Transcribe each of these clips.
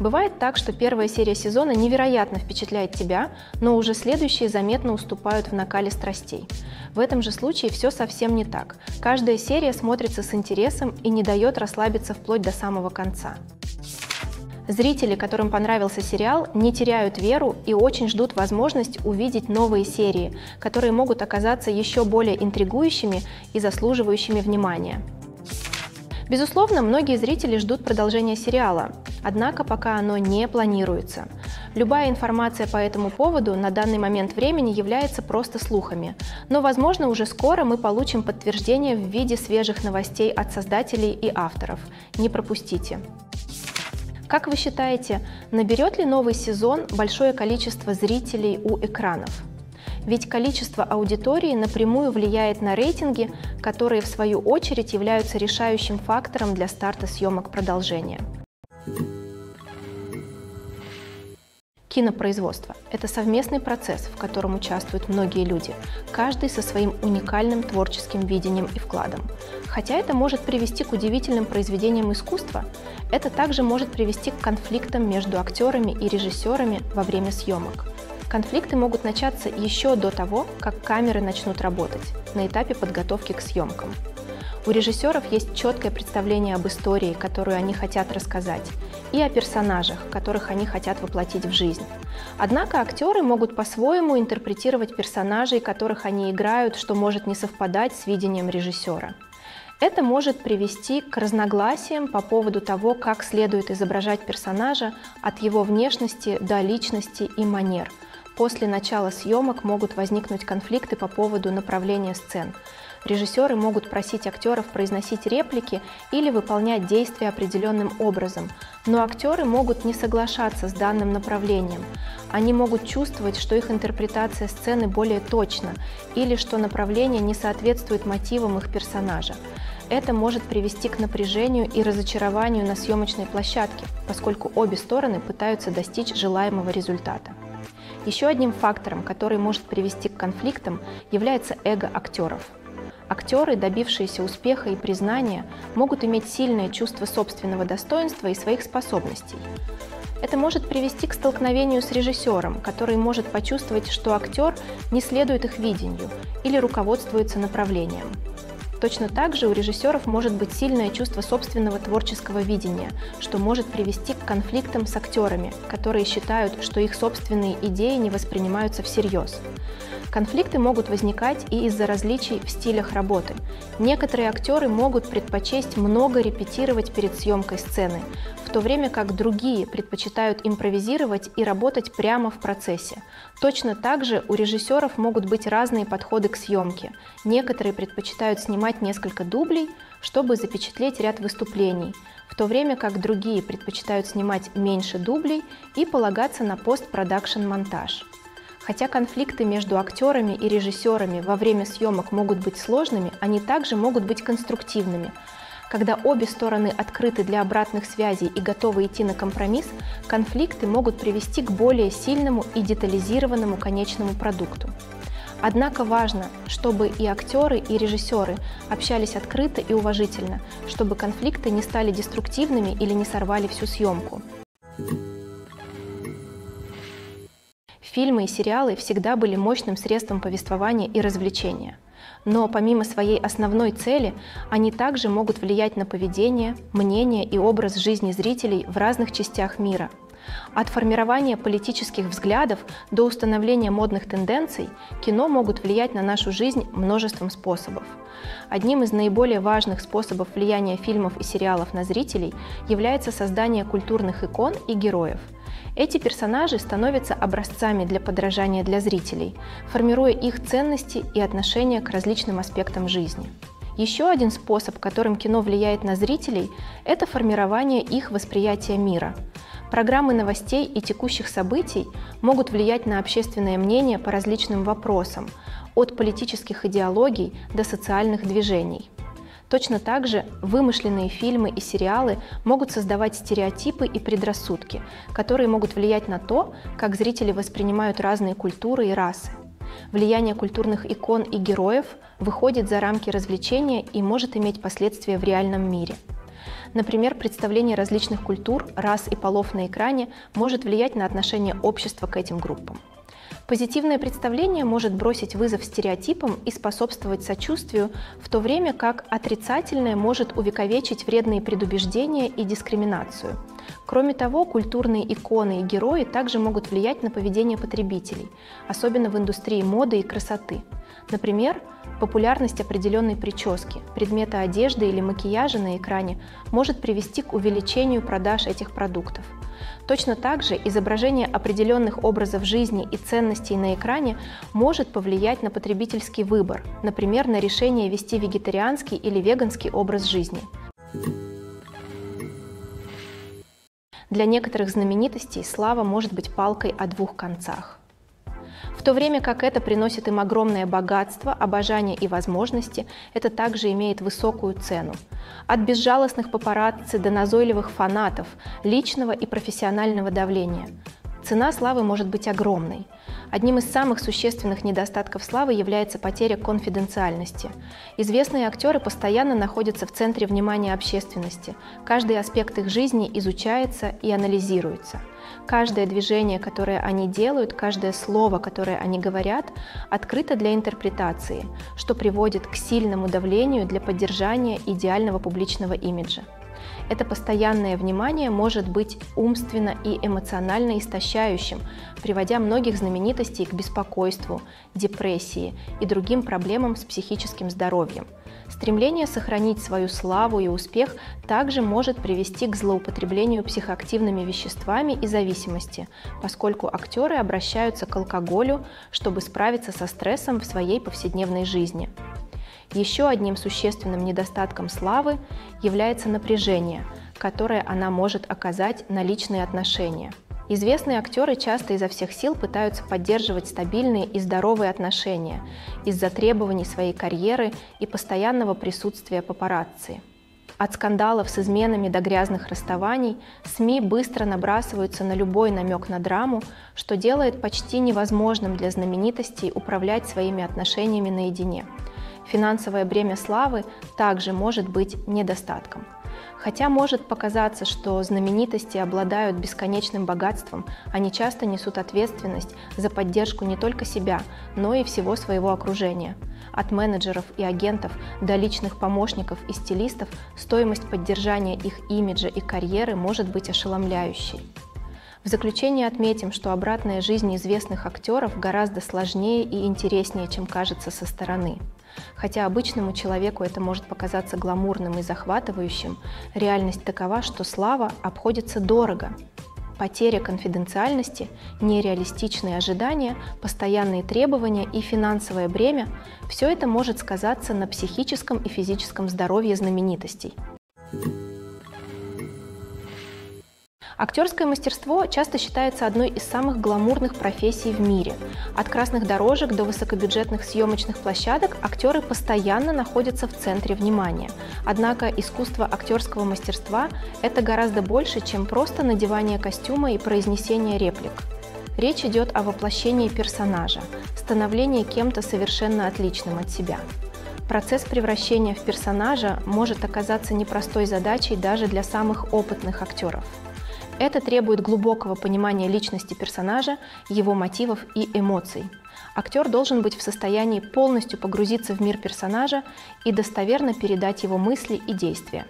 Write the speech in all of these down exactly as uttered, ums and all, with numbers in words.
Бывает так, что первая серия сезона невероятно впечатляет тебя, но уже следующие заметно уступают в накале страстей. В этом же случае все совсем не так. Каждая серия смотрится с интересом и не дает расслабиться вплоть до самого конца. Зрители, которым понравился сериал, не теряют веру и очень ждут возможность увидеть новые серии, которые могут оказаться еще более интригующими и заслуживающими внимания. Безусловно, многие зрители ждут продолжения сериала, однако пока оно не планируется. Любая информация по этому поводу на данный момент времени является просто слухами, но, возможно, уже скоро мы получим подтверждение в виде свежих новостей от создателей и авторов. Не пропустите! Как вы считаете, наберет ли новый сезон большое количество зрителей у экранов? Ведь количество аудитории напрямую влияет на рейтинги, которые в свою очередь являются решающим фактором для старта съемок продолжения. Кинопроизводство – это совместный процесс, в котором участвуют многие люди, каждый со своим уникальным творческим видением и вкладом. Хотя это может привести к удивительным произведениям искусства, это также может привести к конфликтам между актерами и режиссерами во время съемок. Конфликты могут начаться еще до того, как камеры начнут работать, на этапе подготовки к съемкам. У режиссеров есть четкое представление об истории, которую они хотят рассказать, и о персонажах, которых они хотят воплотить в жизнь. Однако актеры могут по-своему интерпретировать персонажей, которых они играют, что может не совпадать с видением режиссера. Это может привести к разногласиям по поводу того, как следует изображать персонажа от его внешности до личности и манер. После начала съемок могут возникнуть конфликты по поводу направления сцен. Режиссеры могут просить актеров произносить реплики или выполнять действия определенным образом, но актеры могут не соглашаться с данным направлением. Они могут чувствовать, что их интерпретация сцены более точна или что направление не соответствует мотивам их персонажа. Это может привести к напряжению и разочарованию на съемочной площадке, поскольку обе стороны пытаются достичь желаемого результата. Еще одним фактором, который может привести к конфликтам, является эго актеров. Актеры, добившиеся успеха и признания, могут иметь сильное чувство собственного достоинства и своих способностей. Это может привести к столкновению с режиссером, который может почувствовать, что актер не следует их видению или руководствуется направлением. Точно так же у режиссеров может быть сильное чувство собственного творческого видения, что может привести к конфликтам с актерами, которые считают, что их собственные идеи не воспринимаются всерьез. Конфликты могут возникать и из-за различий в стилях работы. Некоторые актеры могут предпочесть много репетировать перед съемкой сцены, в то время как другие предпочитают импровизировать и работать прямо в процессе. Точно так же у режиссеров могут быть разные подходы к съемке. Некоторые предпочитают снимать несколько дублей, чтобы запечатлеть ряд выступлений, в то время как другие предпочитают снимать меньше дублей и полагаться на постпродакшн-монтаж. Хотя конфликты между актерами и режиссерами во время съемок могут быть сложными, они также могут быть конструктивными. Когда обе стороны открыты для обратных связей и готовы идти на компромисс, конфликты могут привести к более сильному и детализированному конечному продукту. Однако важно, чтобы и актеры, и режиссеры общались открыто и уважительно, чтобы конфликты не стали деструктивными или не сорвали всю съемку. Фильмы и сериалы всегда были мощным средством повествования и развлечения. Но помимо своей основной цели, они также могут влиять на поведение, мнение и образ жизни зрителей в разных частях мира. От формирования политических взглядов до установления модных тенденций кино могут влиять на нашу жизнь множеством способов. Одним из наиболее важных способов влияния фильмов и сериалов на зрителей является создание культурных икон и героев. Эти персонажи становятся образцами для подражания для зрителей, формируя их ценности и отношения к различным аспектам жизни. Еще один способ, которым кино влияет на зрителей, это формирование их восприятия мира. Программы новостей и текущих событий могут влиять на общественное мнение по различным вопросам, от политических идеологий до социальных движений. Точно так же вымышленные фильмы и сериалы могут создавать стереотипы и предрассудки, которые могут влиять на то, как зрители воспринимают разные культуры и расы. Влияние культурных икон и героев выходит за рамки развлечения и может иметь последствия в реальном мире. Например, представление различных культур, рас и полов на экране может влиять на отношение общества к этим группам. Позитивное представление может бросить вызов стереотипам и способствовать сочувствию, в то время как отрицательное может увековечить вредные предубеждения и дискриминацию. Кроме того, культурные иконы и герои также могут влиять на поведение потребителей, особенно в индустрии моды и красоты. Например, популярность определенной прически, предмета одежды или макияжа на экране может привести к увеличению продаж этих продуктов. Точно так же изображение определенных образов жизни и ценностей на экране может повлиять на потребительский выбор, например, на решение вести вегетарианский или веганский образ жизни. Для некоторых знаменитостей слава может быть палкой о двух концах. В то время как это приносит им огромное богатство, обожание и возможности, это также имеет высокую цену. От безжалостных папарацци до назойливых фанатов, личного и профессионального давления. Цена славы может быть огромной. Одним из самых существенных недостатков славы является потеря конфиденциальности. Известные актеры постоянно находятся в центре внимания общественности. Каждый аспект их жизни изучается и анализируется. Каждое движение, которое они делают, каждое слово, которое они говорят, открыто для интерпретации, что приводит к сильному давлению для поддержания идеального публичного имиджа. Это постоянное внимание может быть умственно и эмоционально истощающим, приводя многих знаменитостей к беспокойству, депрессии и другим проблемам с психическим здоровьем. Стремление сохранить свою славу и успех также может привести к злоупотреблению психоактивными веществами и зависимости, поскольку актеры обращаются к алкоголю, чтобы справиться со стрессом в своей повседневной жизни. Еще одним существенным недостатком славы является напряжение, которое она может оказать на личные отношения. Известные актеры часто изо всех сил пытаются поддерживать стабильные и здоровые отношения из-за требований своей карьеры и постоянного присутствия папарацци. От скандалов с изменами до грязных расставаний СМИ быстро набрасываются на любой намек на драму, что делает почти невозможным для знаменитостей управлять своими отношениями наедине. Финансовое бремя славы также может быть недостатком. Хотя может показаться, что знаменитости обладают бесконечным богатством, они часто несут ответственность за поддержку не только себя, но и всего своего окружения. От менеджеров и агентов до личных помощников и стилистов стоимость поддержания их имиджа и карьеры может быть ошеломляющей. В заключение отметим, что обратная жизнь известных актеров гораздо сложнее и интереснее, чем кажется со стороны. Хотя обычному человеку это может показаться гламурным и захватывающим, реальность такова, что слава обходится дорого. Потеря конфиденциальности, нереалистичные ожидания, постоянные требования и финансовое бремя – все это может сказаться на психическом и физическом здоровье знаменитостей. Актерское мастерство часто считается одной из самых гламурных профессий в мире. От красных дорожек до высокобюджетных съемочных площадок актеры постоянно находятся в центре внимания. Однако искусство актерского мастерства – это гораздо больше, чем просто надевание костюма и произнесение реплик. Речь идет о воплощении персонажа, становлении кем-то совершенно отличным от себя. Процесс превращения в персонажа может оказаться непростой задачей даже для самых опытных актеров. Это требует глубокого понимания личности персонажа, его мотивов и эмоций. Актер должен быть в состоянии полностью погрузиться в мир персонажа и достоверно передать его мысли и действия.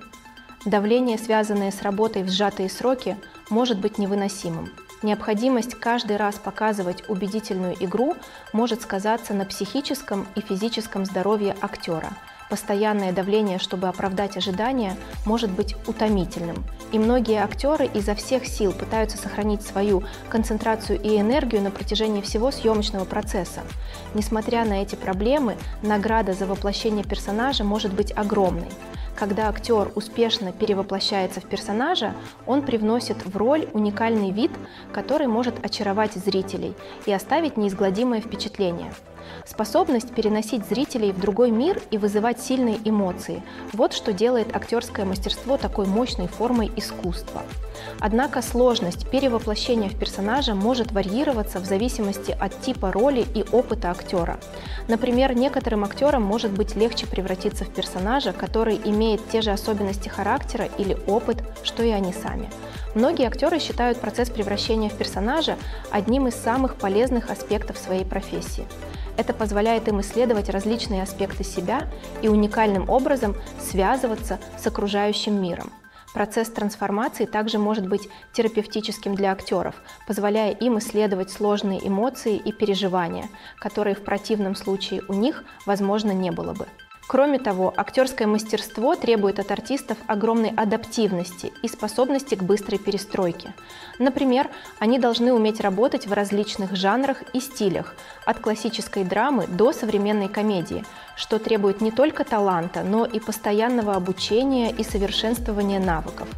Давление, связанное с работой в сжатые сроки, может быть невыносимым. Необходимость каждый раз показывать убедительную игру может сказаться на психическом и физическом здоровье актера. Постоянное давление, чтобы оправдать ожидания, может быть утомительным. И многие актеры изо всех сил пытаются сохранить свою концентрацию и энергию на протяжении всего съемочного процесса. Несмотря на эти проблемы, награда за воплощение персонажа может быть огромной. Когда актер успешно перевоплощается в персонажа, он привносит в роль уникальный вид, который может очаровать зрителей и оставить неизгладимое впечатление. Способность переносить зрителей в другой мир и вызывать сильные эмоции – вот что делает актерское мастерство такой мощной формой искусства. Однако сложность перевоплощения в персонажа может варьироваться в зависимости от типа роли и опыта актера. Например, некоторым актерам может быть легче превратиться в персонажа, который имеет имеет те же особенности характера или опыт, что и они сами. Многие актеры считают процесс превращения в персонажа одним из самых полезных аспектов своей профессии. Это позволяет им исследовать различные аспекты себя и уникальным образом связываться с окружающим миром. Процесс трансформации также может быть терапевтическим для актеров, позволяя им исследовать сложные эмоции и переживания, которые в противном случае у них, возможно, не было бы. Кроме того, актерское мастерство требует от артистов огромной адаптивности и способности к быстрой перестройке. Например, они должны уметь работать в различных жанрах и стилях, от классической драмы до современной комедии, что требует не только таланта, но и постоянного обучения и совершенствования навыков.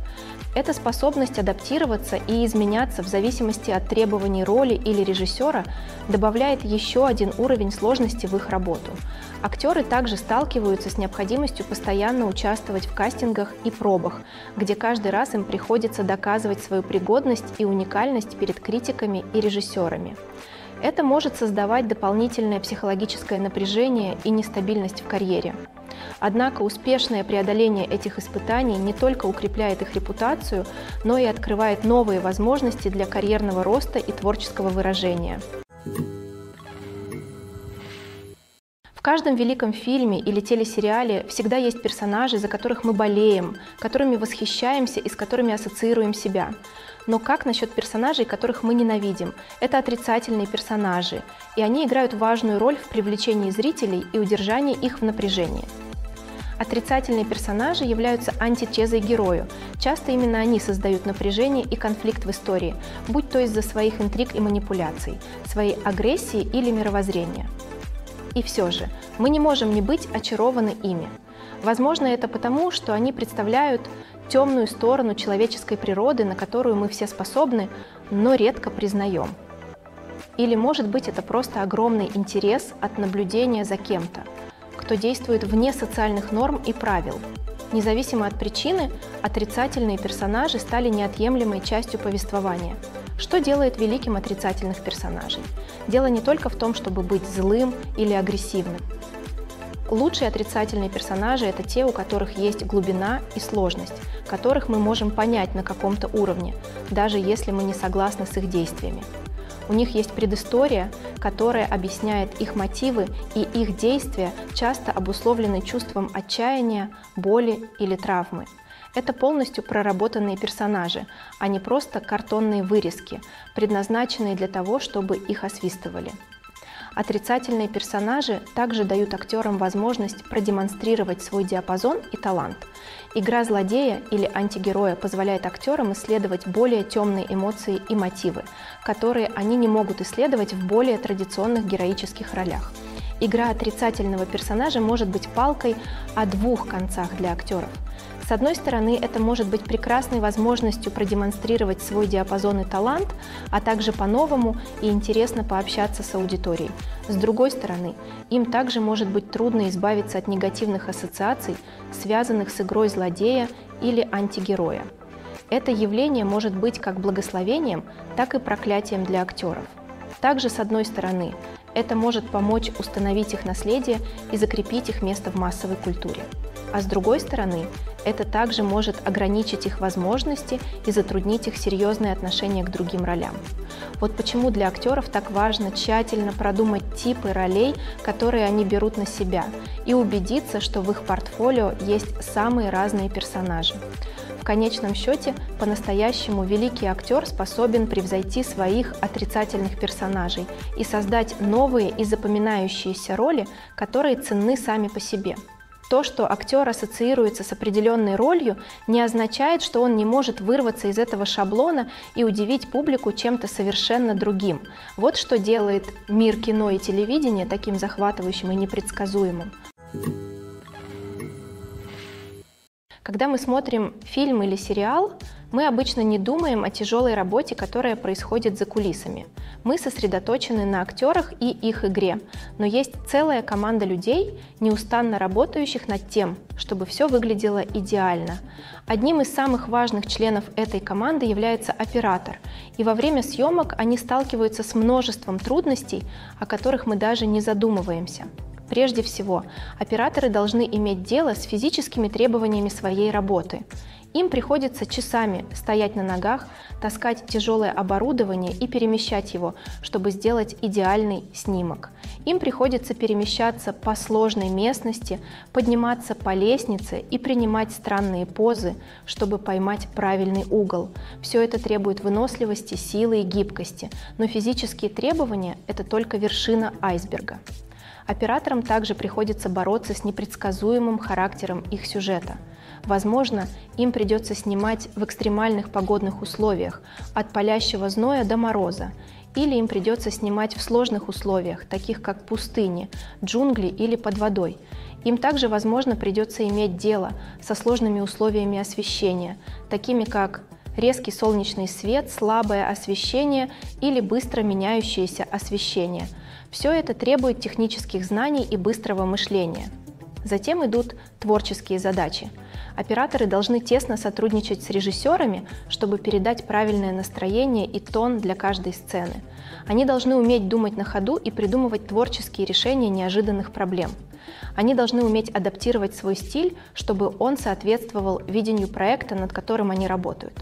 Эта способность адаптироваться и изменяться в зависимости от требований роли или режиссера добавляет еще один уровень сложности в их работу. Актеры также сталкиваются с необходимостью постоянно участвовать в кастингах и пробах, где каждый раз им приходится доказывать свою пригодность и уникальность перед критиками и режиссерами. Это может создавать дополнительное психологическое напряжение и нестабильность в карьере. Однако успешное преодоление этих испытаний не только укрепляет их репутацию, но и открывает новые возможности для карьерного роста и творческого выражения. В каждом великом фильме или телесериале всегда есть персонажи, за которых мы болеем, которыми восхищаемся и с которыми ассоциируем себя. Но как насчет персонажей, которых мы ненавидим? Это отрицательные персонажи, и они играют важную роль в привлечении зрителей и удержании их в напряжении. Отрицательные персонажи являются антитезой герою. Часто именно они создают напряжение и конфликт в истории, будь то из-за своих интриг и манипуляций, своей агрессии или мировоззрения. И все же, мы не можем не быть очарованы ими. Возможно, это потому, что они представляют темную сторону человеческой природы, на которую мы все способны, но редко признаем. Или, может быть, это просто огромный интерес от наблюдения за кем-то, кто действует вне социальных норм и правил. Независимо от причины, отрицательные персонажи стали неотъемлемой частью повествования. Что делает великим отрицательных персонажей? Дело не только в том, чтобы быть злым или агрессивным. Лучшие отрицательные персонажи – это те, у которых есть глубина и сложность, которых мы можем понять на каком-то уровне, даже если мы не согласны с их действиями. У них есть предыстория, которая объясняет их мотивы, и их действия часто обусловлены чувством отчаяния, боли или травмы. Это полностью проработанные персонажи, а не просто картонные вырезки, предназначенные для того, чтобы их освистывали. Отрицательные персонажи также дают актерам возможность продемонстрировать свой диапазон и талант. Игра злодея или антигероя позволяет актерам исследовать более темные эмоции и мотивы, которые они не могут исследовать в более традиционных героических ролях. Игра отрицательного персонажа может быть палкой о двух концах для актеров. С одной стороны, это может быть прекрасной возможностью продемонстрировать свой диапазон и талант, а также по-новому и интересно пообщаться с аудиторией. С другой стороны, им также может быть трудно избавиться от негативных ассоциаций, связанных с игрой злодея или антигероя. Это явление может быть как благословением, так и проклятием для актеров. Также, с одной стороны, это может помочь установить их наследие и закрепить их место в массовой культуре. А с другой стороны, это также может ограничить их возможности и затруднить их серьезные отношения к другим ролям. Вот почему для актеров так важно тщательно продумать типы ролей, которые они берут на себя, и убедиться, что в их портфолио есть самые разные персонажи. В конечном счете, по-настоящему великий актер способен превзойти своих отрицательных персонажей и создать новые и запоминающиеся роли, которые ценны сами по себе. То, что актер ассоциируется с определенной ролью, не означает, что он не может вырваться из этого шаблона и удивить публику чем-то совершенно другим. Вот что делает мир кино и телевидения таким захватывающим и непредсказуемым. Когда мы смотрим фильм или сериал, мы обычно не думаем о тяжелой работе, которая происходит за кулисами. Мы сосредоточены на актерах и их игре, но есть целая команда людей, неустанно работающих над тем, чтобы все выглядело идеально. Одним из самых важных членов этой команды является оператор, и во время съемок они сталкиваются с множеством трудностей, о которых мы даже не задумываемся. Прежде всего, операторы должны иметь дело с физическими требованиями своей работы. Им приходится часами стоять на ногах, таскать тяжелое оборудование и перемещать его, чтобы сделать идеальный снимок. Им приходится перемещаться по сложной местности, подниматься по лестнице и принимать странные позы, чтобы поймать правильный угол. Все это требует выносливости, силы и гибкости, но физические требования – это только вершина айсберга. Операторам также приходится бороться с непредсказуемым характером их сюжета. Возможно, им придется снимать в экстремальных погодных условиях, от палящего зноя до мороза, или им придется снимать в сложных условиях, таких как пустыни, джунгли или под водой. Им также, возможно, придется иметь дело со сложными условиями освещения, такими как резкий солнечный свет, слабое освещение или быстро меняющееся освещение. Все это требует технических знаний и быстрого мышления. Затем идут творческие задачи. Операторы должны тесно сотрудничать с режиссерами, чтобы передать правильное настроение и тон для каждой сцены. Они должны уметь думать на ходу и придумывать творческие решения неожиданных проблем. Они должны уметь адаптировать свой стиль, чтобы он соответствовал видению проекта, над которым они работают.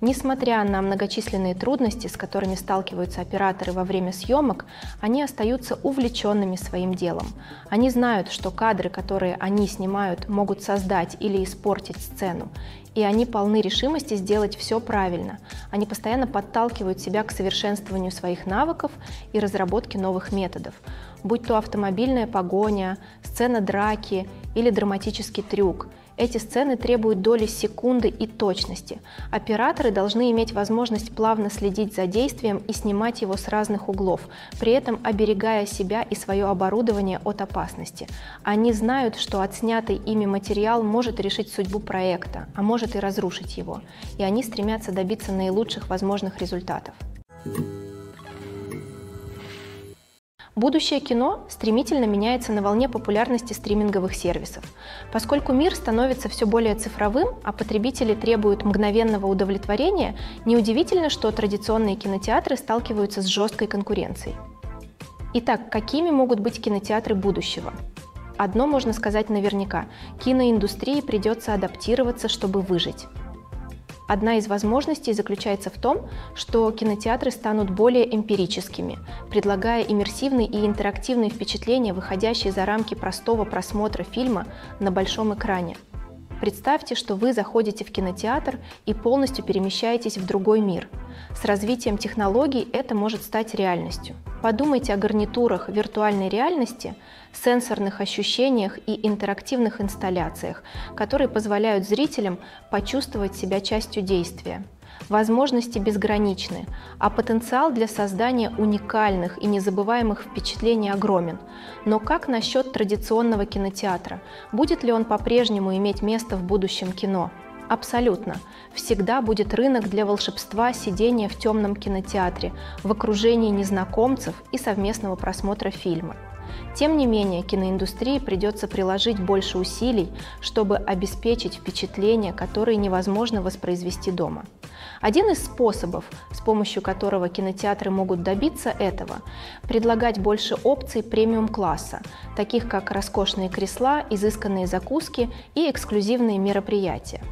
Несмотря на многочисленные трудности, с которыми сталкиваются операторы во время съемок, они остаются увлеченными своим делом. Они знают, что кадры, которые они снимают, могут создать или испортить сцену, и они полны решимости сделать все правильно. Они постоянно подталкивают себя к совершенствованию своих навыков и разработке новых методов, будь то автомобильная погоня, сцена драки или драматический трюк. Эти сцены требуют доли секунды и точности. Операторы должны иметь возможность плавно следить за действием и снимать его с разных углов, при этом оберегая себя и свое оборудование от опасности. Они знают, что отснятый ими материал может решить судьбу проекта, а может и разрушить его, и они стремятся добиться наилучших возможных результатов. Будущее кино стремительно меняется на волне популярности стриминговых сервисов. Поскольку мир становится все более цифровым, а потребители требуют мгновенного удовлетворения, неудивительно, что традиционные кинотеатры сталкиваются с жесткой конкуренцией. Итак, какими могут быть кинотеатры будущего? Одно можно сказать наверняка – киноиндустрии придется адаптироваться, чтобы выжить. Одна из возможностей заключается в том, что кинотеатры станут более эмпирическими, предлагая иммерсивные и интерактивные впечатления, выходящие за рамки простого просмотра фильма на большом экране. Представьте, что вы заходите в кинотеатр и полностью перемещаетесь в другой мир. С развитием технологий это может стать реальностью. Подумайте о гарнитурах виртуальной реальности, сенсорных ощущениях и интерактивных инсталляциях, которые позволяют зрителям почувствовать себя частью действия. Возможности безграничны, а потенциал для создания уникальных и незабываемых впечатлений огромен. Но как насчет традиционного кинотеатра? Будет ли он по-прежнему иметь место в будущем кино? Абсолютно. Всегда будет рынок для волшебства сидения в темном кинотеатре, в окружении незнакомцев и совместного просмотра фильма. Тем не менее, киноиндустрии придется приложить больше усилий, чтобы обеспечить впечатления, которые невозможно воспроизвести дома. Один из способов, с помощью которого кинотеатры могут добиться этого, предлагать больше опций премиум-класса, таких как роскошные кресла, изысканные закуски и эксклюзивные мероприятия.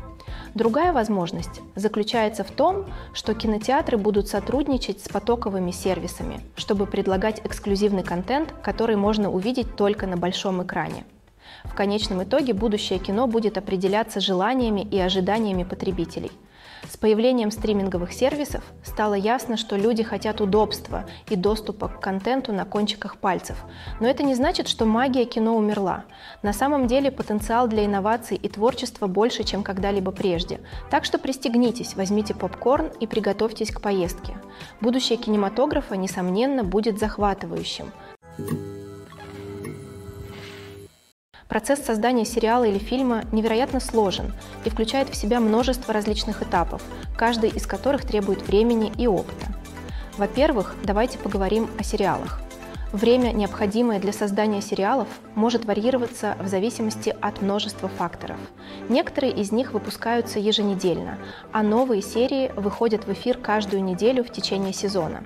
Другая возможность заключается в том, что кинотеатры будут сотрудничать с потоковыми сервисами, чтобы предлагать эксклюзивный контент, который можно увидеть только на большом экране. В конечном итоге будущее кино будет определяться желаниями и ожиданиями потребителей. С появлением стриминговых сервисов стало ясно, что люди хотят удобства и доступа к контенту на кончиках пальцев. Но это не значит, что магия кино умерла. На самом деле потенциал для инноваций и творчества больше, чем когда-либо прежде. Так что пристегнитесь, возьмите попкорн и приготовьтесь к поездке. Будущее кинематографа, несомненно, будет захватывающим. Процесс создания сериала или фильма невероятно сложен и включает в себя множество различных этапов, каждый из которых требует времени и опыта. Во-первых, давайте поговорим о сериалах. Время, необходимое для создания сериалов, может варьироваться в зависимости от множества факторов. Некоторые из них выпускаются еженедельно, а новые серии выходят в эфир каждую неделю в течение сезона.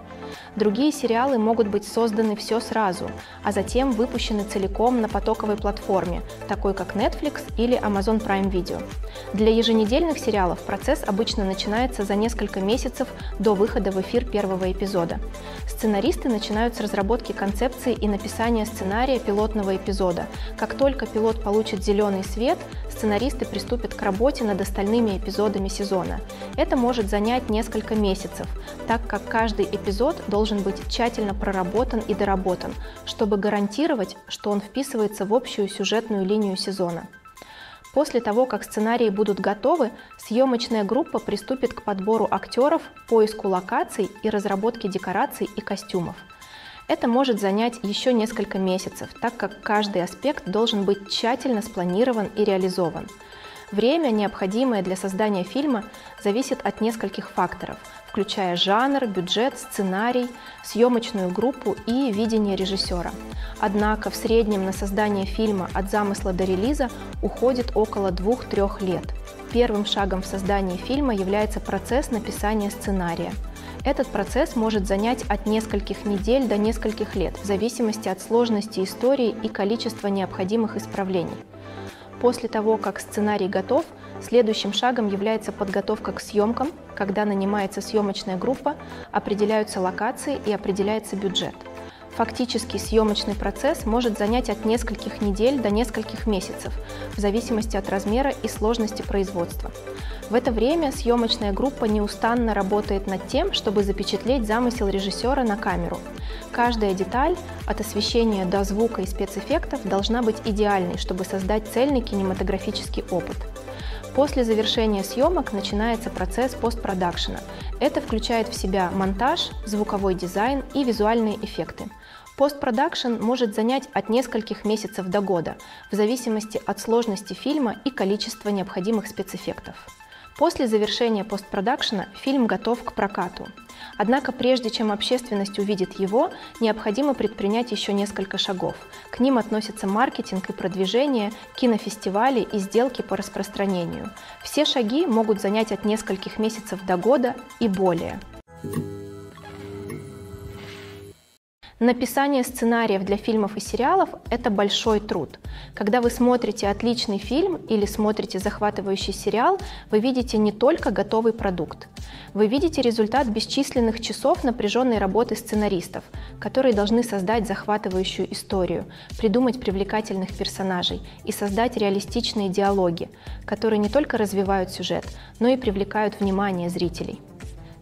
Другие сериалы могут быть созданы все сразу, а затем выпущены целиком на потоковой платформе, такой как Netflix или Amazon Prime Video. Для еженедельных сериалов процесс обычно начинается за несколько месяцев до выхода в эфир первого эпизода. Сценаристы начинают с разработки концепции и написания сценария пилотного эпизода. Как только пилот получит зеленый свет, сценаристы приступят к работе над остальными эпизодами сезона. Это может занять несколько месяцев, так как каждый эпизод должен быть тщательно проработан и доработан, чтобы гарантировать, что он вписывается в общую сюжетную линию сезона. После того, как сценарии будут готовы, съемочная группа приступит к подбору актеров, поиску локаций и разработке декораций и костюмов. Это может занять еще несколько месяцев, так как каждый аспект должен быть тщательно спланирован и реализован. Время, необходимое для создания фильма, зависит от нескольких факторов, включая жанр, бюджет, сценарий, съемочную группу и видение режиссера. Однако в среднем на создание фильма от замысла до релиза уходит около двух-трех лет. Первым шагом в создании фильма является процесс написания сценария. Этот процесс может занять от нескольких недель до нескольких лет, в зависимости от сложности истории и количества необходимых исправлений. После того, как сценарий готов, следующим шагом является подготовка к съемкам, когда нанимается съемочная группа, определяются локации и определяется бюджет. Фактически съемочный процесс может занять от нескольких недель до нескольких месяцев, в зависимости от размера и сложности производства. В это время съемочная группа неустанно работает над тем, чтобы запечатлеть замысел режиссера на камеру. Каждая деталь, от освещения до звука и спецэффектов, должна быть идеальной, чтобы создать цельный кинематографический опыт. После завершения съемок начинается процесс постпродакшена. Это включает в себя монтаж, звуковой дизайн и визуальные эффекты. Постпродакшн может занять от нескольких месяцев до года, в зависимости от сложности фильма и количества необходимых спецэффектов. После завершения постпродакшена фильм готов к прокату. Однако прежде чем общественность увидит его, необходимо предпринять еще несколько шагов. К ним относятся маркетинг и продвижение, кинофестивали и сделки по распространению. Все шаги могут занять от нескольких месяцев до года и более. Написание сценариев для фильмов и сериалов – это большой труд. Когда вы смотрите отличный фильм или смотрите захватывающий сериал, вы видите не только готовый продукт. Вы видите результат бесчисленных часов напряженной работы сценаристов, которые должны создать захватывающую историю, придумать привлекательных персонажей и создать реалистичные диалоги, которые не только развивают сюжет, но и привлекают внимание зрителей.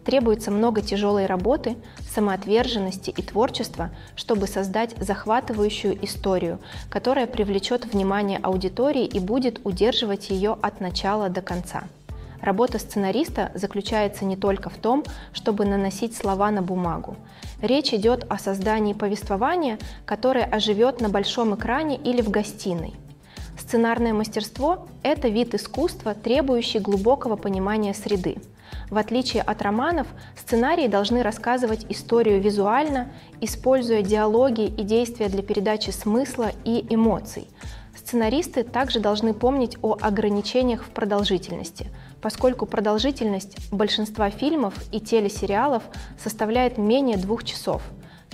Требуется много тяжелой работы, самоотверженности и творчества, чтобы создать захватывающую историю, которая привлечет внимание аудитории и будет удерживать ее от начала до конца. Работа сценариста заключается не только в том, чтобы наносить слова на бумагу. Речь идет о создании повествования, которое оживет на большом экране или в гостиной. Сценарное мастерство – это вид искусства, требующий глубокого понимания среды. В отличие от романов, сценарии должны рассказывать историю визуально, используя диалоги и действия для передачи смысла и эмоций. Сценаристы также должны помнить о ограничениях в продолжительности, поскольку продолжительность большинства фильмов и телесериалов составляет менее двух часов.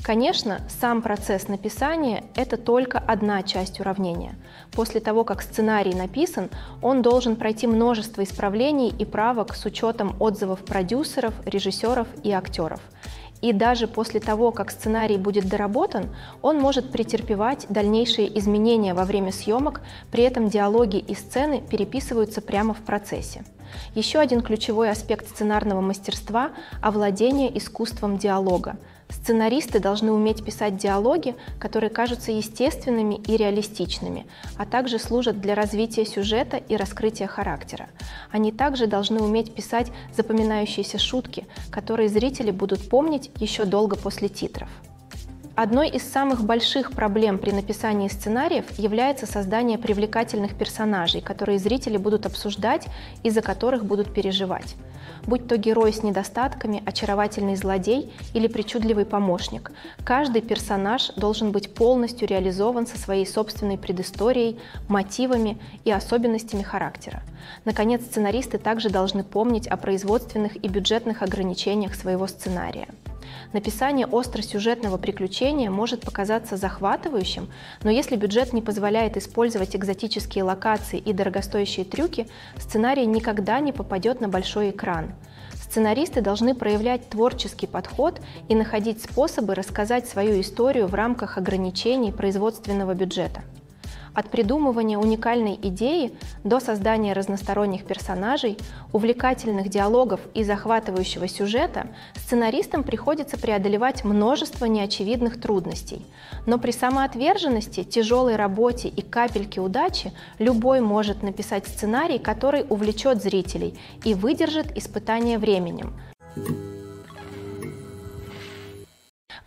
Конечно, сам процесс написания – это только одна часть уравнения. После того, как сценарий написан, он должен пройти множество исправлений и правок с учетом отзывов продюсеров, режиссеров и актеров. И даже после того, как сценарий будет доработан, он может претерпевать дальнейшие изменения во время съемок, при этом диалоги и сцены переписываются прямо в процессе. Еще один ключевой аспект сценарного мастерства – овладение искусством диалога. Сценаристы должны уметь писать диалоги, которые кажутся естественными и реалистичными, а также служат для развития сюжета и раскрытия характера. Они также должны уметь писать запоминающиеся шутки, которые зрители будут помнить еще долго после титров. Одной из самых больших проблем при написании сценариев является создание привлекательных персонажей, которые зрители будут обсуждать и за которых будут переживать. Будь то герой с недостатками, очаровательный злодей или причудливый помощник, каждый персонаж должен быть полностью реализован со своей собственной предысторией, мотивами и особенностями характера. Наконец, сценаристы также должны помнить о производственных и бюджетных ограничениях своего сценария. написание остросюжетного приключения может показаться захватывающим, но если бюджет не позволяет использовать экзотические локации и дорогостоящие трюки, сценарий никогда не попадет на большой экран. Сценаристы должны проявлять творческий подход и находить способы рассказать свою историю в рамках ограничений производственного бюджета. От придумывания уникальной идеи до создания разносторонних персонажей, увлекательных диалогов и захватывающего сюжета сценаристам приходится преодолевать множество неочевидных трудностей. Но при самоотверженности, тяжелой работе и капельке удачи любой может написать сценарий, который увлечет зрителей и выдержит испытание временем.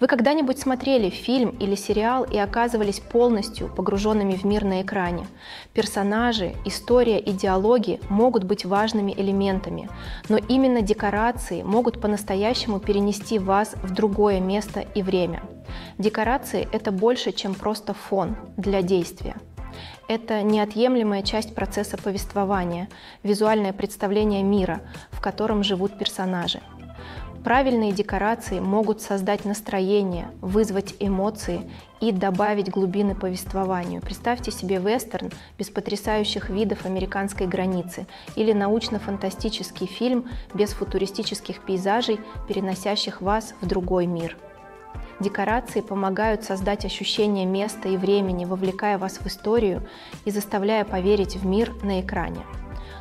Вы когда-нибудь смотрели фильм или сериал и оказывались полностью погруженными в мир на экране? Персонажи, история и диалоги могут быть важными элементами, но именно декорации могут по-настоящему перенести вас в другое место и время. Декорации – это больше, чем просто фон для действия. Это неотъемлемая часть процесса повествования, визуальное представление мира, в котором живут персонажи. Правильные декорации могут создать настроение, вызвать эмоции и добавить глубины повествованию. Представьте себе вестерн без потрясающих видов американской границы или научно-фантастический фильм без футуристических пейзажей, переносящих вас в другой мир. Декорации помогают создать ощущение места и времени, вовлекая вас в историю и заставляя поверить в мир на экране.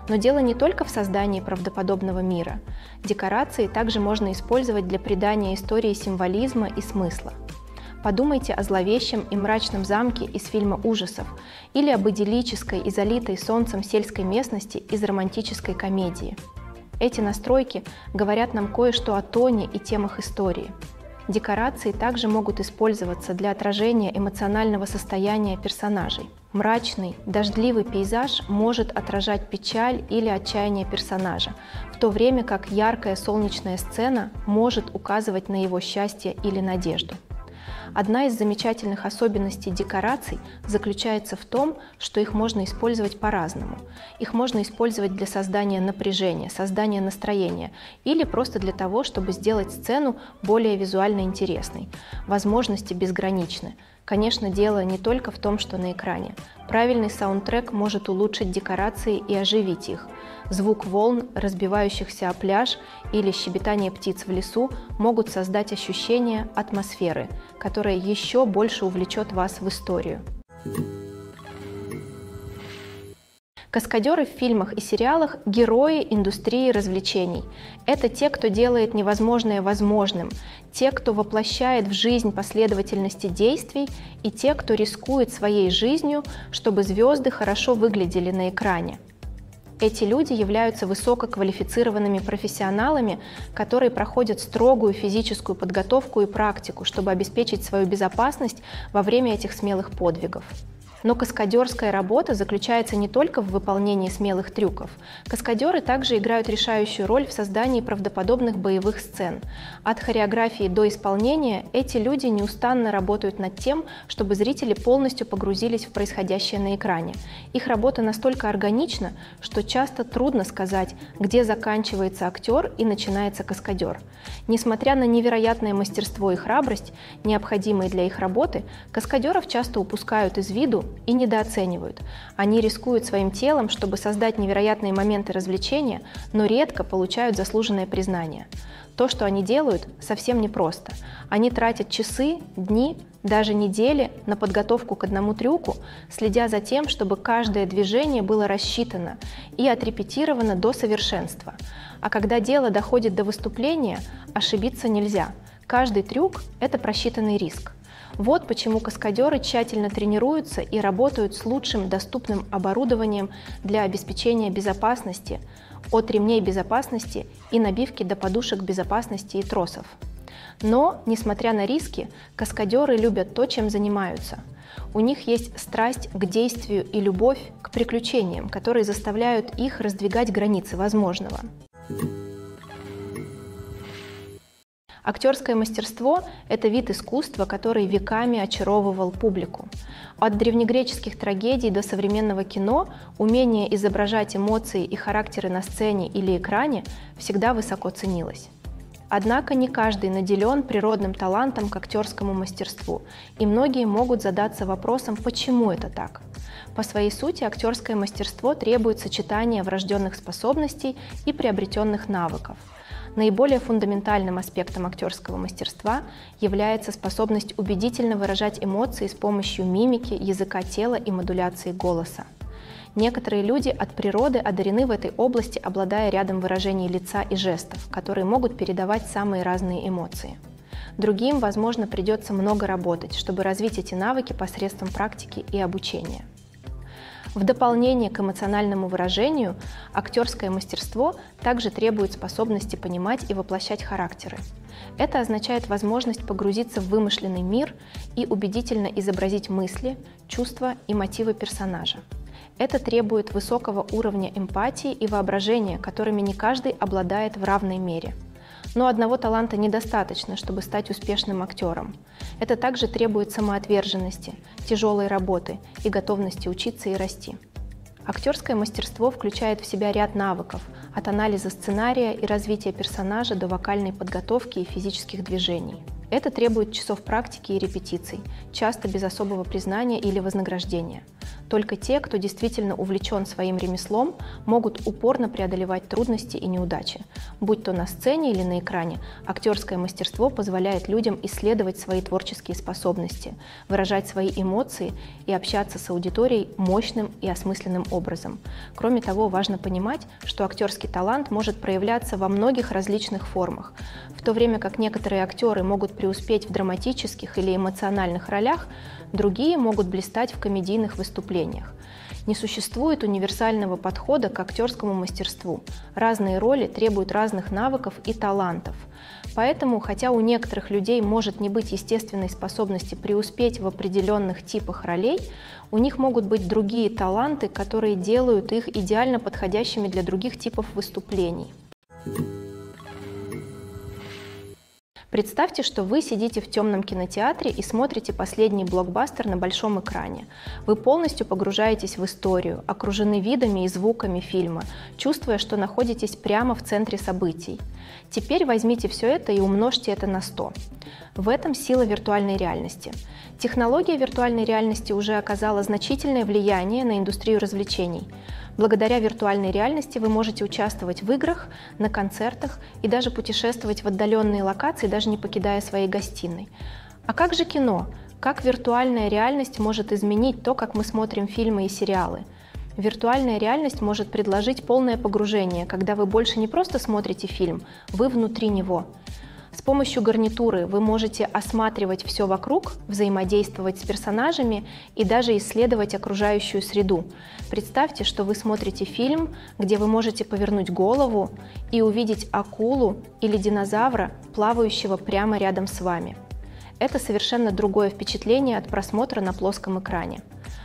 Но дело не только в создании правдоподобного мира. Декорации также можно использовать для придания истории символизма и смысла. Подумайте о зловещем и мрачном замке из фильма ужасов или об идиллической и залитой солнцем сельской местности из романтической комедии. Эти настройки говорят нам кое-что о тоне и темах истории. Декорации также могут использоваться для отражения эмоционального состояния персонажей. Мрачный, дождливый пейзаж может отражать печаль или отчаяние персонажа, в то время как яркая солнечная сцена может указывать на его счастье или надежду. Одна из замечательных особенностей декораций заключается в том, что их можно использовать по-разному. Их можно использовать для создания напряжения, создания настроения или просто для того, чтобы сделать сцену более визуально интересной. Возможности безграничны. Конечно, дело не только в том, что на экране. Правильный саундтрек может улучшить декорации и оживить их. Звук волн, разбивающихся о пляж, или щебетание птиц в лесу могут создать ощущение атмосферы, которая еще больше увлечет вас в историю. Каскадеры в фильмах и сериалах – герои индустрии развлечений. Это те, кто делает невозможное возможным, те, кто воплощает в жизнь последовательности действий, и те, кто рискует своей жизнью, чтобы звезды хорошо выглядели на экране. Эти люди являются высококвалифицированными профессионалами, которые проходят строгую физическую подготовку и практику, чтобы обеспечить свою безопасность во время этих смелых подвигов. Но каскадерская работа заключается не только в выполнении смелых трюков. Каскадеры также играют решающую роль в создании правдоподобных боевых сцен. От хореографии до исполнения эти люди неустанно работают над тем, чтобы зрители полностью погрузились в происходящее на экране. Их работа настолько органична, что часто трудно сказать, где заканчивается актер и начинается каскадер. Несмотря на невероятное мастерство и храбрость, необходимые для их работы, каскадеров часто упускают из виду и недооценивают. Они рискуют своим телом, чтобы создать невероятные моменты развлечения, но редко получают заслуженное признание. То, что они делают, совсем непросто. Они тратят часы, дни, даже недели на подготовку к одному трюку, следя за тем, чтобы каждое движение было рассчитано и отрепетировано до совершенства. А когда дело доходит до выступления, ошибиться нельзя. Каждый трюк – это просчитанный риск. Вот почему каскадеры тщательно тренируются и работают с лучшим доступным оборудованием для обеспечения безопасности, от ремней безопасности и набивки до подушек безопасности и тросов. Но, несмотря на риски, каскадеры любят то, чем занимаются. У них есть страсть к действию и любовь к приключениям, которые заставляют их раздвигать границы возможного. Актерское мастерство – это вид искусства, который веками очаровывал публику. От древнегреческих трагедий до современного кино умение изображать эмоции и характеры на сцене или экране всегда высоко ценилось. Однако не каждый наделен природным талантом к актерскому мастерству, и многие могут задаться вопросом, почему это так. По своей сути, актерское мастерство требует сочетания врожденных способностей и приобретенных навыков. Наиболее фундаментальным аспектом актерского мастерства является способность убедительно выражать эмоции с помощью мимики, языка тела и модуляции голоса. Некоторые люди от природы одарены в этой области, обладая рядом выражений лица и жестов, которые могут передавать самые разные эмоции. Другим, возможно, придется много работать, чтобы развить эти навыки посредством практики и обучения. В дополнение к эмоциональному выражению, актерское мастерство также требует способности понимать и воплощать характеры. Это означает возможность погрузиться в вымышленный мир и убедительно изобразить мысли, чувства и мотивы персонажа. Это требует высокого уровня эмпатии и воображения, которыми не каждый обладает в равной мере. Но одного таланта недостаточно, чтобы стать успешным актером. Это также требует самоотверженности, тяжелой работы и готовности учиться и расти. Актерское мастерство включает в себя ряд навыков, от анализа сценария и развития персонажа до вокальной подготовки и физических движений. Это требует часов практики и репетиций, часто без особого признания или вознаграждения. Только те, кто действительно увлечен своим ремеслом, могут упорно преодолевать трудности и неудачи. Будь то на сцене или на экране, актерское мастерство позволяет людям исследовать свои творческие способности, выражать свои эмоции и общаться с аудиторией мощным и осмысленным образом. Кроме того, важно понимать, что актерский талант может проявляться во многих различных формах. В то время как некоторые актеры могут преуспеть в драматических или эмоциональных ролях, другие могут блистать в комедийных выступлениях. Не существует универсального подхода к актерскому мастерству. Разные роли требуют разных навыков и талантов. Поэтому, хотя у некоторых людей может не быть естественной способности преуспеть в определенных типах ролей, у них могут быть другие таланты, которые делают их идеально подходящими для других типов выступлений. Представьте, что вы сидите в темном кинотеатре и смотрите последний блокбастер на большом экране. Вы полностью погружаетесь в историю, окружены видами и звуками фильма, чувствуя, что находитесь прямо в центре событий. Теперь возьмите все это и умножьте это на сто. В этом сила виртуальной реальности. Технология виртуальной реальности уже оказала значительное влияние на индустрию развлечений. Благодаря виртуальной реальности вы можете участвовать в играх, на концертах и даже путешествовать в отдаленные локации, даже не покидая своей гостиной. А как же кино? Как виртуальная реальность может изменить то, как мы смотрим фильмы и сериалы? Виртуальная реальность может предложить полное погружение, когда вы больше не просто смотрите фильм, вы внутри него. С помощью гарнитуры вы можете осматривать все вокруг, взаимодействовать с персонажами и даже исследовать окружающую среду. Представьте, что вы смотрите фильм, где вы можете повернуть голову и увидеть акулу или динозавра, плавающего прямо рядом с вами. Это совершенно другое впечатление от просмотра на плоском экране.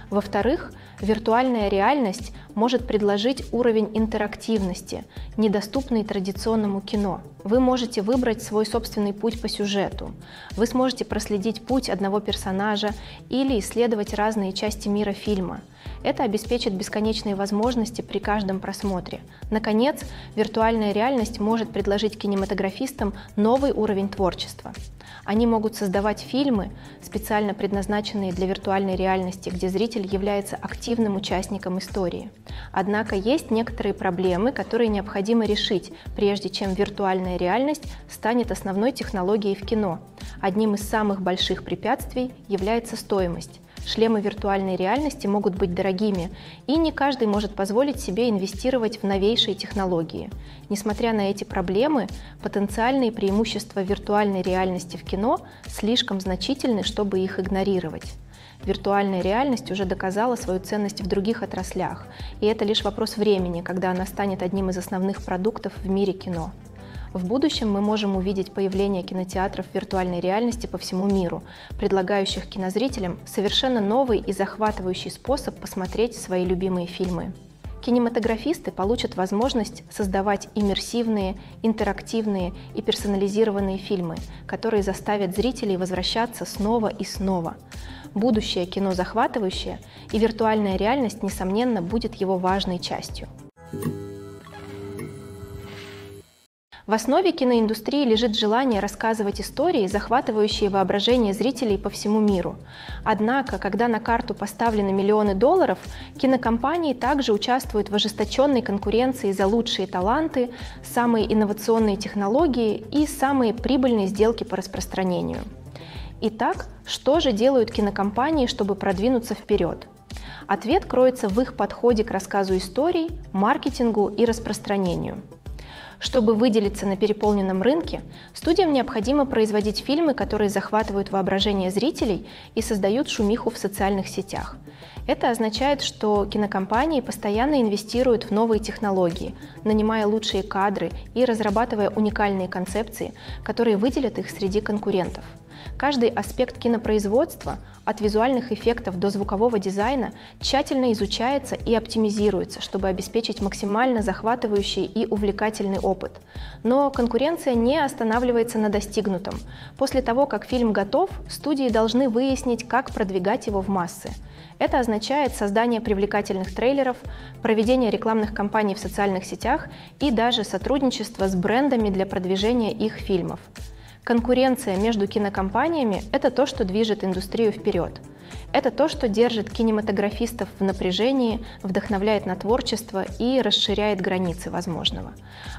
Во-вторых, виртуальная реальность может предложить уровень интерактивности, недоступный традиционному кино. Вы можете выбрать свой собственный путь по сюжету. Вы сможете проследить путь одного персонажа или исследовать разные части мира фильма. Это обеспечит бесконечные возможности при каждом просмотре. Наконец, виртуальная реальность может предложить кинематографистам новый уровень творчества. Они могут создавать фильмы, специально предназначенные для виртуальной реальности, где зритель является активным участником истории. Однако есть некоторые проблемы, которые необходимо решить, прежде чем виртуальная реальность станет основной технологией в кино. Одним из самых больших препятствий является стоимость. Шлемы виртуальной реальности могут быть дорогими, и не каждый может позволить себе инвестировать в новейшие технологии. Несмотря на эти проблемы, потенциальные преимущества виртуальной реальности в кино слишком значительны, чтобы их игнорировать. Виртуальная реальность уже доказала свою ценность в других отраслях, и это лишь вопрос времени, когда она станет одним из основных продуктов в мире кино. В будущем мы можем увидеть появление кинотеатров виртуальной реальности по всему миру, предлагающих кинозрителям совершенно новый и захватывающий способ посмотреть свои любимые фильмы. Кинематографисты получат возможность создавать иммерсивные, интерактивные и персонализированные фильмы, которые заставят зрителей возвращаться снова и снова. Будущее кино захватывающее, и виртуальная реальность, несомненно, будет его важной частью. В основе киноиндустрии лежит желание рассказывать истории, захватывающие воображение зрителей по всему миру. Однако, когда на карту поставлены миллионы долларов, кинокомпании также участвуют в ожесточенной конкуренции за лучшие таланты, самые инновационные технологии и самые прибыльные сделки по распространению. Итак, что же делают кинокомпании, чтобы продвинуться вперед? Ответ кроется в их подходе к рассказу историй, маркетингу и распространению. Чтобы выделиться на переполненном рынке, студиям необходимо производить фильмы, которые захватывают воображение зрителей и создают шумиху в социальных сетях. Это означает, что кинокомпании постоянно инвестируют в новые технологии, нанимая лучшие кадры и разрабатывая уникальные концепции, которые выделят их среди конкурентов. Каждый аспект кинопроизводства, от визуальных эффектов до звукового дизайна, тщательно изучается и оптимизируется, чтобы обеспечить максимально захватывающий и увлекательный опыт. Но конкуренция не останавливается на достигнутом. После того, как фильм готов, студии должны выяснить, как продвигать его в массы. Это означает создание привлекательных трейлеров, проведение рекламных кампаний в социальных сетях и даже сотрудничество с брендами для продвижения их фильмов. Конкуренция между кинокомпаниями – это то, что движет индустрию вперед. Это то, что держит кинематографистов в напряжении, вдохновляет на творчество и расширяет границы возможного.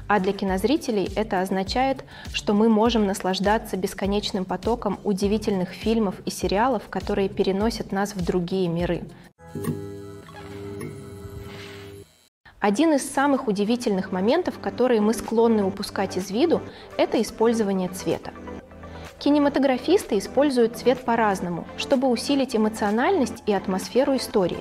А для кинозрителей это означает, что мы можем наслаждаться бесконечным потоком удивительных фильмов и сериалов, которые переносят нас в другие миры. Один из самых удивительных моментов, которые мы склонны упускать из виду, это использование цвета. Кинематографисты используют цвет по-разному, чтобы усилить эмоциональность и атмосферу истории.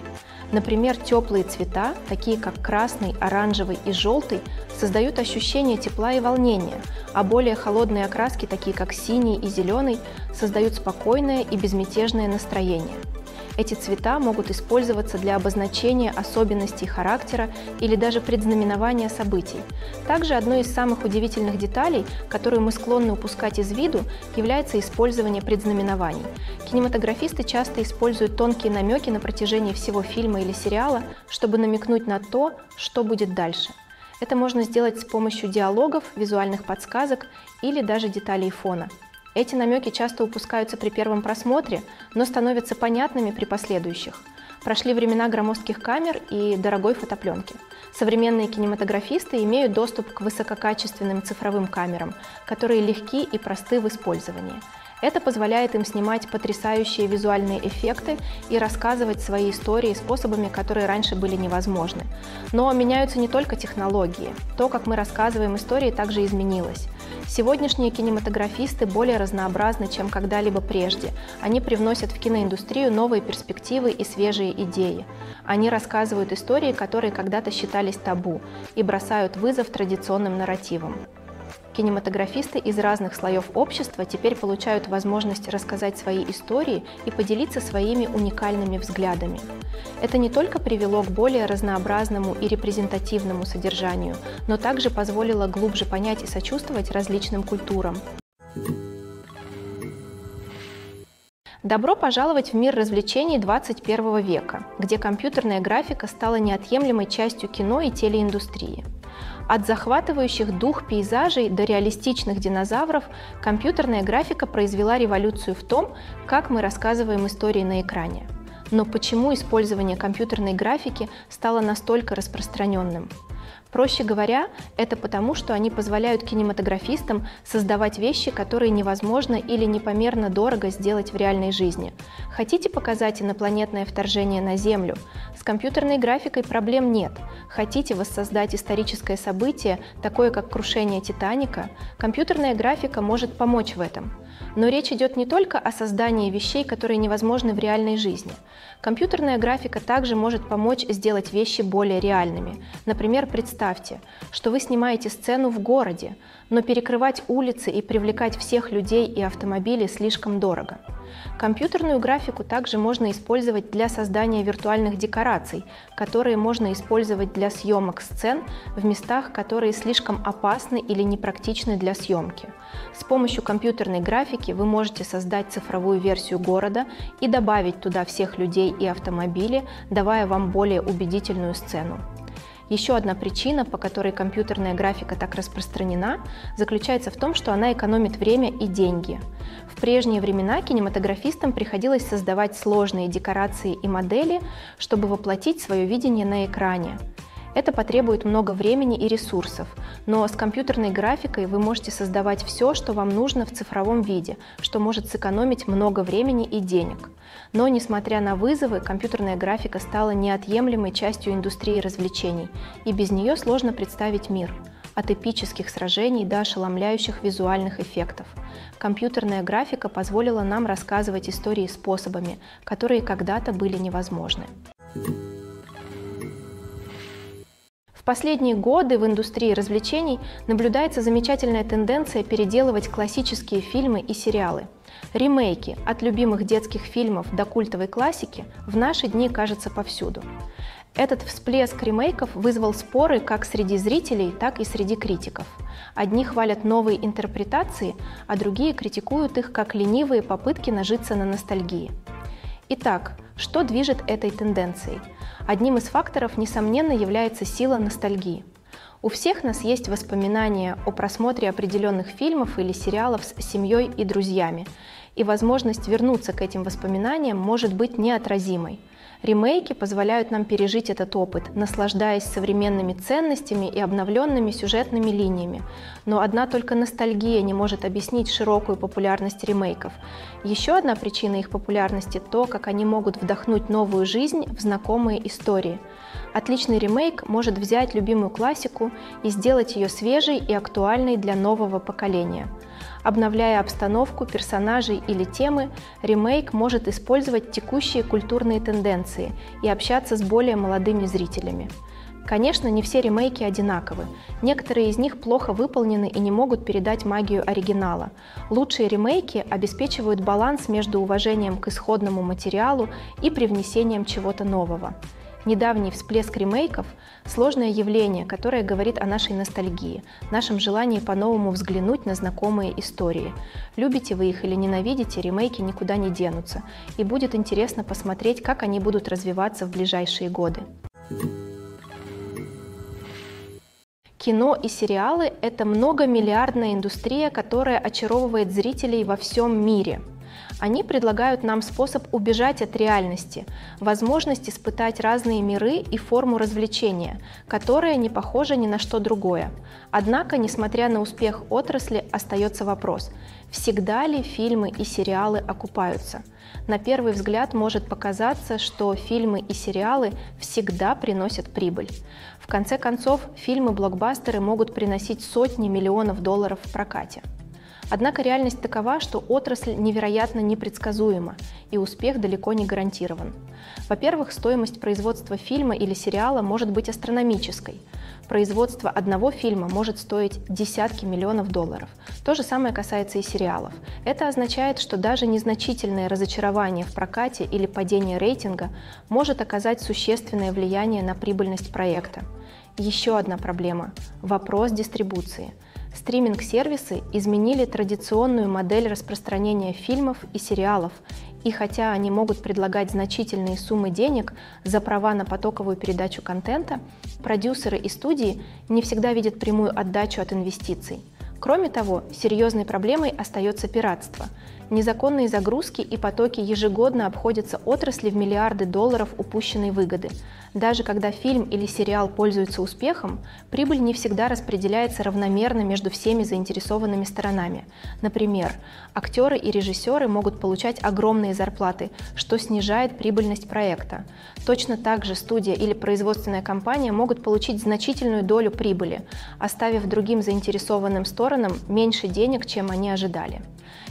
Например, теплые цвета, такие как красный, оранжевый и желтый, создают ощущение тепла и волнения, а более холодные окраски, такие как синий и зеленый, создают спокойное и безмятежное настроение. Эти цвета могут использоваться для обозначения особенностей характера или даже предзнаменования событий. Также одной из самых удивительных деталей, которую мы склонны упускать из виду, является использование предзнаменований. Кинематографисты часто используют тонкие намеки на протяжении всего фильма или сериала, чтобы намекнуть на то, что будет дальше. Это можно сделать с помощью диалогов, визуальных подсказок или даже деталей фона. Эти намеки часто упускаются при первом просмотре, но становятся понятными при последующих. Прошли времена громоздких камер и дорогой фотопленки. Современные кинематографисты имеют доступ к высококачественным цифровым камерам, которые легки и просты в использовании. Это позволяет им снимать потрясающие визуальные эффекты и рассказывать свои истории способами, которые раньше были невозможны. Но меняются не только технологии. То, как мы рассказываем истории, также изменилось. Сегодняшние кинематографисты более разнообразны, чем когда-либо прежде. Они привносят в киноиндустрию новые перспективы и свежие идеи. Они рассказывают истории, которые когда-то считались табу, и бросают вызов традиционным нарративам. Кинематографисты из разных слоев общества теперь получают возможность рассказать свои истории и поделиться своими уникальными взглядами. Это не только привело к более разнообразному и репрезентативному содержанию, но также позволило глубже понять и сочувствовать различным культурам. Добро пожаловать в мир развлечений двадцать первого века, где компьютерная графика стала неотъемлемой частью кино и телеиндустрии. От захватывающих дух пейзажей до реалистичных динозавров компьютерная графика произвела революцию в том, как мы рассказываем истории на экране. Но почему использование компьютерной графики стало настолько распространенным? Проще говоря, это потому, что они позволяют кинематографистам создавать вещи, которые невозможно или непомерно дорого сделать в реальной жизни. Хотите показать инопланетное вторжение на Землю? С компьютерной графикой проблем нет. Хотите воссоздать историческое событие, такое как крушение Титаника? Компьютерная графика может помочь в этом. Но речь идет не только о создании вещей, которые невозможны в реальной жизни. Компьютерная графика также может помочь сделать вещи более реальными. Например, представьте, что вы снимаете сцену в городе, но перекрывать улицы и привлекать всех людей и автомобили слишком дорого. Компьютерную графику также можно использовать для создания виртуальных декораций, которые можно использовать для съемок сцен в местах, которые слишком опасны или непрактичны для съемки. С помощью компьютерной графики вы можете создать цифровую версию города и добавить туда всех людей и автомобили, давая вам более убедительную сцену. Еще одна причина, по которой компьютерная графика так распространена, заключается в том, что она экономит время и деньги. В прежние времена кинематографистам приходилось создавать сложные декорации и модели, чтобы воплотить свое видение на экране. Это потребует много времени и ресурсов, но с компьютерной графикой вы можете создавать все, что вам нужно в цифровом виде, что может сэкономить много времени и денег. Но, несмотря на вызовы, компьютерная графика стала неотъемлемой частью индустрии развлечений, и без нее сложно представить мир. От эпических сражений до ошеломляющих визуальных эффектов. Компьютерная графика позволила нам рассказывать истории способами, которые когда-то были невозможны. В последние годы в индустрии развлечений наблюдается замечательная тенденция переделывать классические фильмы и сериалы. Ремейки от любимых детских фильмов до культовой классики в наши дни кажутся повсюду. Этот всплеск ремейков вызвал споры как среди зрителей, так и среди критиков. Одни хвалят новые интерпретации, а другие критикуют их как ленивые попытки нажиться на ностальгии. Итак, что движет этой тенденцией? Одним из факторов, несомненно, является сила ностальгии. У всех нас есть воспоминания о просмотре определенных фильмов или сериалов с семьей и друзьями, и возможность вернуться к этим воспоминаниям может быть неотразимой. Ремейки позволяют нам пережить этот опыт, наслаждаясь современными ценностями и обновленными сюжетными линиями. Но одна только ностальгия не может объяснить широкую популярность ремейков. Еще одна причина их популярности – то, как они могут вдохнуть новую жизнь в знакомые истории. Отличный ремейк может взять любимую классику и сделать ее свежей и актуальной для нового поколения. Обновляя обстановку, персонажей или темы, ремейк может использовать текущие культурные тенденции и общаться с более молодыми зрителями. Конечно, не все ремейки одинаковы. Некоторые из них плохо выполнены и не могут передать магию оригинала. Лучшие ремейки обеспечивают баланс между уважением к исходному материалу и привнесением чего-то нового. Недавний всплеск ремейков – сложное явление, которое говорит о нашей ностальгии, нашем желании по-новому взглянуть на знакомые истории. Любите вы их или ненавидите, ремейки никуда не денутся, и будет интересно посмотреть, как они будут развиваться в ближайшие годы. Кино и сериалы – это многомиллиардная индустрия, которая очаровывает зрителей во всем мире. Они предлагают нам способ убежать от реальности, возможность испытать разные миры и форму развлечения, которая не похожа ни на что другое. Однако, несмотря на успех отрасли, остается вопрос, всегда ли фильмы и сериалы окупаются? На первый взгляд может показаться, что фильмы и сериалы всегда приносят прибыль. В конце концов, фильмы-блокбастеры могут приносить сотни миллионов долларов в прокате. Однако реальность такова, что отрасль невероятно непредсказуема, и успех далеко не гарантирован. Во-первых, стоимость производства фильма или сериала может быть астрономической. Производство одного фильма может стоить десятки миллионов долларов. То же самое касается и сериалов. Это означает, что даже незначительное разочарование в прокате или падение рейтинга может оказать существенное влияние на прибыльность проекта. Еще одна проблема – вопрос дистрибуции. Стриминг-сервисы изменили традиционную модель распространения фильмов и сериалов, и хотя они могут предлагать значительные суммы денег за права на потоковую передачу контента, продюсеры и студии не всегда видят прямую отдачу от инвестиций. Кроме того, серьезной проблемой остается пиратство. Незаконные загрузки и потоки ежегодно обходятся отрасли в миллиарды долларов упущенной выгоды. Даже когда фильм или сериал пользуется успехом, прибыль не всегда распределяется равномерно между всеми заинтересованными сторонами. Например, актеры и режиссеры могут получать огромные зарплаты, что снижает прибыльность проекта. Точно так же студия или производственная компания могут получить значительную долю прибыли, оставив другим заинтересованным сторонам меньше денег, чем они ожидали.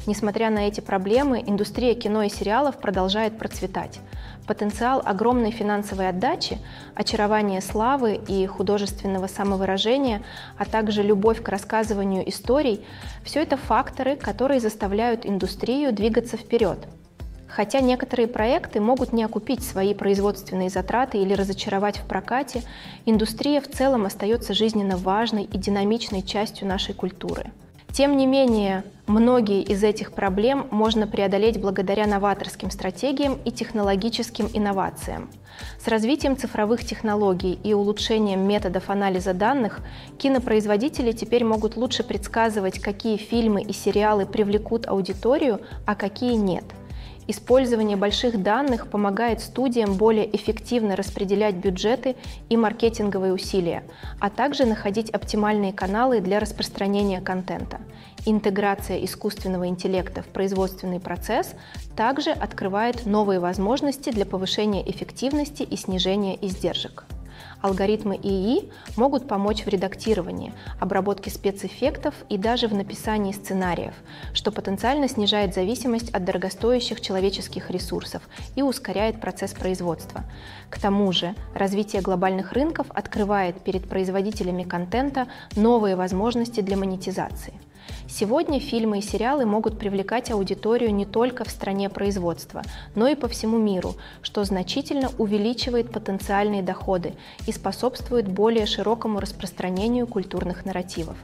Несмотря на эти проблемы, индустрия кино и сериалов продолжает процветать. Потенциал огромной финансовой отдачи, очарование славы и художественного самовыражения, а также любовь к рассказыванию историй – все это факторы, которые заставляют индустрию двигаться вперед. Хотя некоторые проекты могут не окупить свои производственные затраты или разочаровать в прокате, индустрия в целом остается жизненно важной и динамичной частью нашей культуры. Тем не менее, многие из этих проблем можно преодолеть благодаря новаторским стратегиям и технологическим инновациям. С развитием цифровых технологий и улучшением методов анализа данных кинопроизводители теперь могут лучше предсказывать, какие фильмы и сериалы привлекут аудиторию, а какие нет. Использование больших данных помогает студиям более эффективно распределять бюджеты и маркетинговые усилия, а также находить оптимальные каналы для распространения контента. Интеграция искусственного интеллекта в производственный процесс также открывает новые возможности для повышения эффективности и снижения издержек. Алгоритмы ИИ могут помочь в редактировании, обработке спецэффектов и даже в написании сценариев, что потенциально снижает зависимость от дорогостоящих человеческих ресурсов и ускоряет процесс производства. К тому же, развитие глобальных рынков открывает перед производителями контента новые возможности для монетизации. Сегодня фильмы и сериалы могут привлекать аудиторию не только в стране производства, но и по всему миру, что значительно увеличивает потенциальные доходы и способствует более широкому распространению культурных нарративов.